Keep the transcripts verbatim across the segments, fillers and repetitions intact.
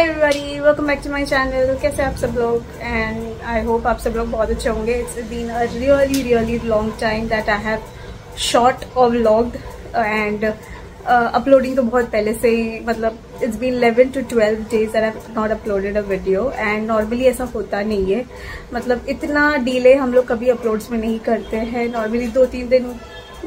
Hi everybody, welcome back to my channel. कैसे आप सब लोग? एंड आई होप आप सब लोग बहुत अच्छे होंगे। It's been a really really long time that I have shot और व्लॉग्ड एंड अपलोडिंग तो बहुत पहले से ही, मतलब it's been eleven to twelve days that I have not uploaded a video. And normally ऐसा होता नहीं है, मतलब इतना डिले हम लोग कभी अपलोड्स में नहीं करते हैं। नॉर्मली दो तीन दिन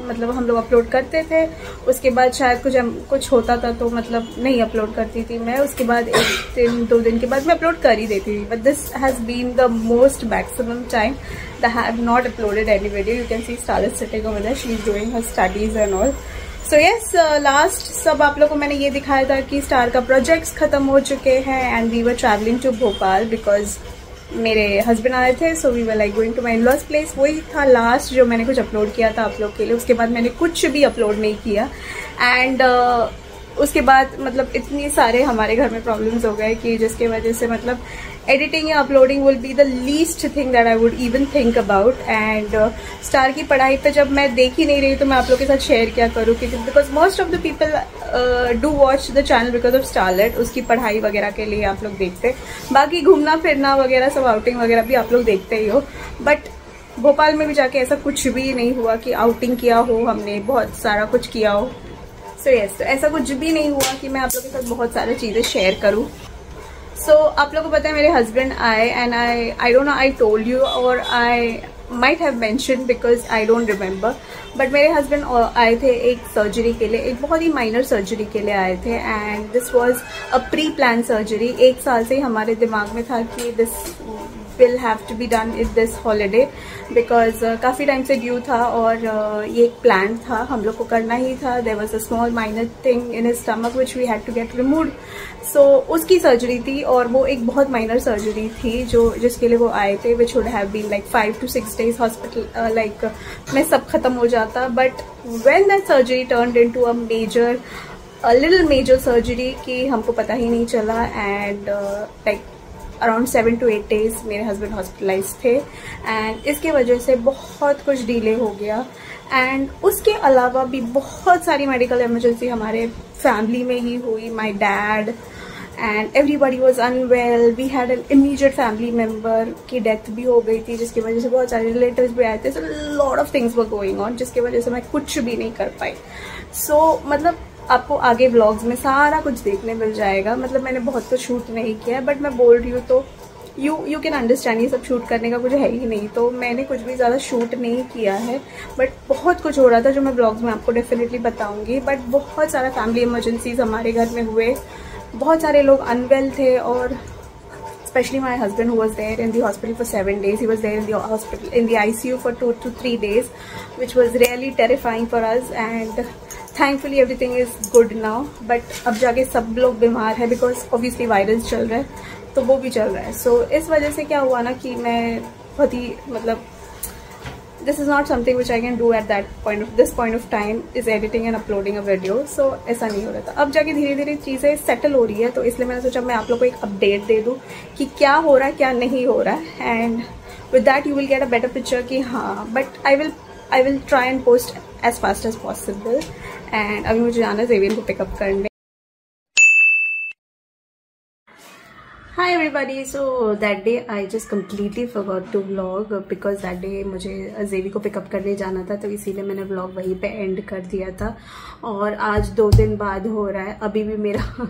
मतलब हम लोग अपलोड करते थे, उसके बाद शायद कुछ कुछ होता था तो मतलब नहीं अपलोड करती थी मैं, उसके बाद एक दिन दो दिन के बाद मैं अपलोड कर ही देती थी। But this has been the most maximum time that I have not uploaded any video. You can see Starlet sitting over there, she is doing her studies and all. So yes, last सब आप लोगों को मैंने ये दिखाया था कि star का प्रोजेक्ट्स खत्म हो चुके हैं and we were travelling to Bhopal because मेरे हस्बैंड आए थे। So we were like going to my in-laws place. वही था लास्ट जो मैंने कुछ अपलोड किया था आप लोग के लिए, उसके बाद मैंने कुछ भी अपलोड नहीं किया। एंड uh, उसके बाद मतलब इतने सारे हमारे घर में प्रॉब्लम्स हो गए कि जिसके वजह से मतलब एडिटिंग या uploading will be the least thing that I would even think about. And Star की पढ़ाई पे जब मैं देख ही नहीं रही तो मैं आप लोग के साथ शेयर क्या करूँ, क्योंकि because most of the people do watch the channel because of Starlet. उसकी पढ़ाई वगैरह के लिए आप लोग देखते, बाकी घूमना फिरना वगैरह सब आउटिंग वगैरह भी आप लोग देखते ही हो। बट भोपाल में भी जाके ऐसा कुछ भी नहीं हुआ कि आउटिंग किया हो, हमने बहुत सारा कुछ किया हो। सो यस, तो ऐसा कुछ भी नहीं हुआ कि मैं आप लोग के साथ बहुत सारी चीज़ें शेयर करूँ। सो so, आप लोगों को पता है मेरे हस्बैंड आए and I I don't know I told you और I might have mention because I don't remember, but मेरे हस्बैंड आए थे एक सर्जरी के लिए, एक बहुत ही माइनर सर्जरी के लिए आए थे। And this was a pre plan surgery. एक साल से ही हमारे दिमाग में था कि this will have to be done in this holiday because काफ़ी टाइम से ड्यू था और uh, ये एक प्लान था, हम लोग को करना ही था। There was a small minor thing in his stomach which we had to get removed. So उसकी सर्जरी थी और वो एक बहुत माइनर सर्जरी थी जो जिसके लिए वो आए थे, which would have been like five to six days hospital like मैं सब खत्म हो जाता। But when that surgery turned into a major a little major surgery कि हमको पता ही नहीं चला। And like around seven to eight days मेरे हस्बैंड हॉस्पिटलाइज थे एंड इसके वजह से बहुत कुछ डिले हो गया। एंड उसके अलावा भी बहुत सारी मेडिकल इमरजेंसी हमारे फैमिली में ही हुई। My dad and everybody was unwell. We had an immediate family member की डेथ भी हो गई थी, जिसकी वजह से बहुत सारे रिलेटिव्स भी आए थे। So lot of things were going on, जिसकी वजह से मैं कुछ भी नहीं कर पाई। सो so, मतलब आपको आगे व्लॉग्स में सारा कुछ देखने मिल जाएगा। मतलब मैंने बहुत तो शूट नहीं किया है, बट मैं बोल रही हूँ तो यू यू कैन अंडरस्टैंड, ये सब शूट करने का कुछ है ही नहीं, तो मैंने कुछ भी ज़्यादा शूट नहीं किया है। बट बहुत कुछ हो रहा था जो मैं व्लॉग्स में आपको डेफिनेटली बताऊँगी। बट बहुत सारा फैमिली इमरजेंसीज हमारे घर में हुए, बहुत सारे लोग अनवेल थे और specially my husband who was there in the hospital for seven days. He was there in the hospital in the I C U for two two three days which was really terrifying for us. And thankfully everything is good now, but अब जाके सब लोग बीमार है because obviously virus चल रहा है, तो वो भी चल रहा है। सो so, इस वजह से क्या हुआ ना कि मैं बहुत ही मतलब this is not something which I can do at that point of this point of time is editing and uploading a video. So ऐसा नहीं हो रहा था। अब जाके धीरे धीरे चीज़ें सेटल हो रही है, तो इसलिए मैंने सोचा मैं आप लोग को एक अपडेट दे दूँ कि क्या हो रहा है क्या नहीं हो रहा है। And with that you will get a better picture कि हाँ, but I will I will try and post as fast as possible. And अभी मुझे जाना है ज़ेवियन को पिकअप करने। Hi everybody, so that day I just completely forgot to vlog because that day मुझे Xavi को पिकअप करने जाना था, तो इसीलिए मैंने व्लॉग वहीं पे एंड कर दिया था। और आज दो दिन बाद हो रहा है, अभी भी मेरा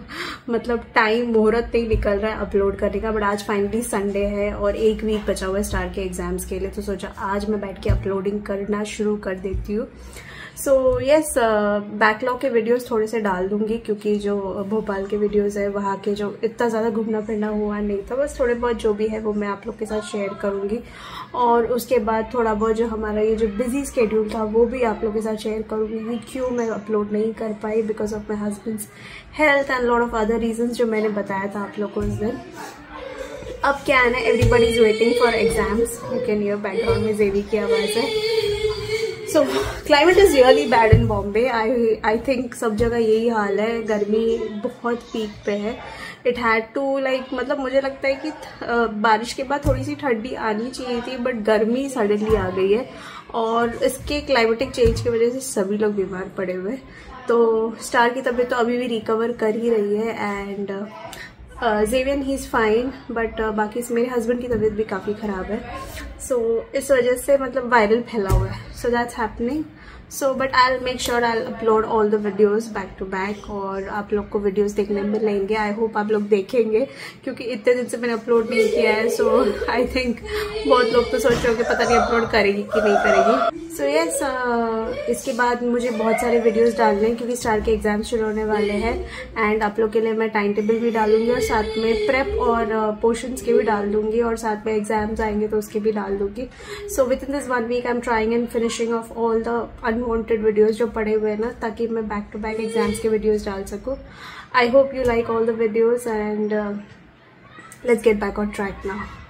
मतलब टाइम मुहूर्त नहीं निकल रहा है अपलोड करने का। बट आज फाइनली संडे है और एक वीक बचा हुआ है स्टार के एग्जाम्स के लिए, तो सोचा आज मैं बैठ के अपलोडिंग करना शुरू कर देती हूँ। सो यस, बैकलॉग के वीडियोस थोड़े से डाल दूंगी क्योंकि जो भोपाल के वीडियोस है वहाँ के जो इतना ज़्यादा घूमना फिरना हुआ नहीं था, बस थोड़े बहुत जो भी है वो मैं आप लोग के साथ शेयर करूँगी। और उसके बाद थोड़ा बहुत जो हमारा ये जो बिजी स्केड्यूल था वो भी आप लोग के साथ शेयर करूँगी, क्यों मैं अपलोड नहीं कर पाई because of my husband's health and lot of other reasons जो मैंने बताया था आप लोग को उस दिन। अब क्या है ना, everybody is waiting for exams. You can hear background में ज़ेवी की आवाज़ है। So climate is really bad in Bombay. I I think सब जगह यही हाल है, गर्मी बहुत पीक पे है। इट हैड टू लाइक मतलब मुझे लगता है कि uh, बारिश के बाद थोड़ी सी ठंडी आनी चाहिए थी, बट गर्मी सडनली आ गई है और इसके क्लाइमेटिक चेंज की वजह से सभी लोग बीमार पड़े हुए। तो स्टार की तबीयत तो अभी भी रिकवर कर ही रही है and Xavian he is fine, but बाकी मेरे हस्बैंड की तबीयत भी काफ़ी ख़राब है, सो so, इस वजह से मतलब वायरल फैला हुआ है, so that's happening. So but I will make sure I upload all the videos back to back और आप लोग को वीडियोज़ देखने मिलेंगे। आई होप आप लोग देखेंगे क्योंकि इतने दिन से मैंने अपलोड नहीं किया है, सो आई थिंक बहुत लोग तो सोच रहे हो कि पता नहीं अपलोड करेगी कि नहीं करेगी। So so, yes yes, uh, इसके बाद मुझे बहुत सारे वीडियोज़ डालने हैं क्योंकि स्टार के एग्जाम शुरू होने वाले हैं, एंड आप लोग के लिए मैं टाइम टेबल भी डालूंगी और साथ में प्रेप और पोर्शंस के भी डाल दूंगी और साथ में एग्जाम्स आएंगे तो उसके भी डाल दूंगी। So with in this one week I am trying and finishing off all the unwanted videos जो पड़े हुए हैं ना, ताकि मैं बैक टू बैक एग्जाम्स के वीडियोज़ डाल सकूँ। I hope you like all the videos and let's get back on track now.